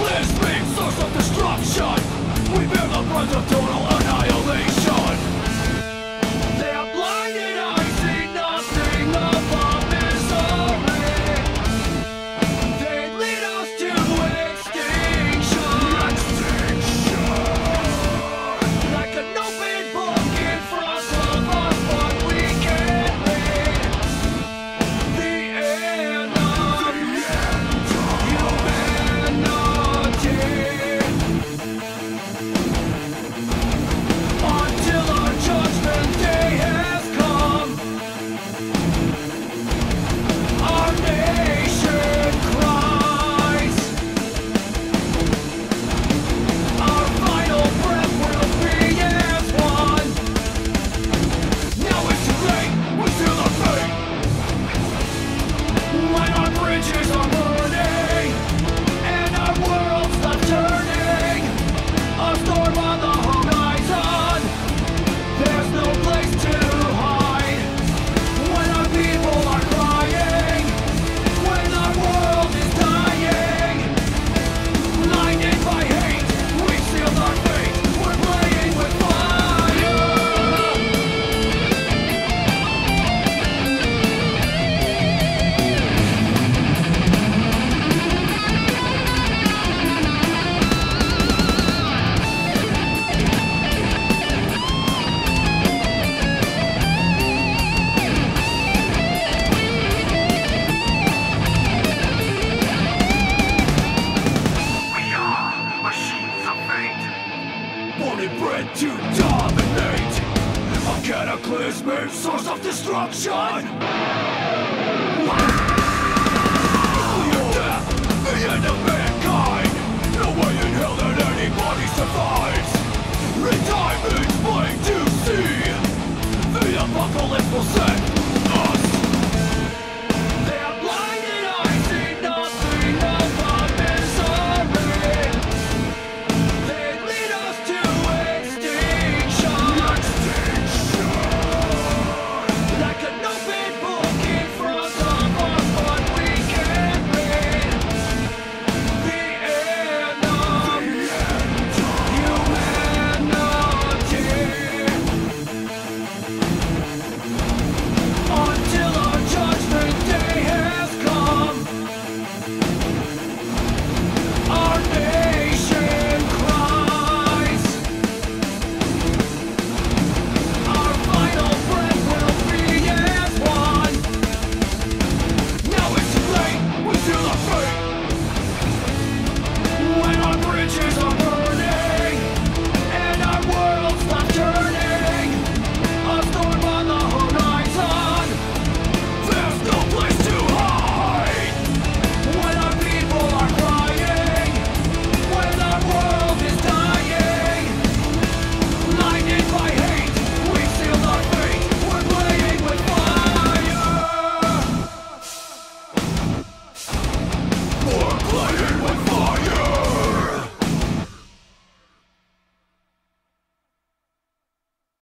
This means social destruction. We bear the brunt of total annihilation. They're blinded, I see nothing of our misery. They lead us to extinction. Like an open book in front of us, but we can't read. Bred to dominate, a cataclysmic source of destruction.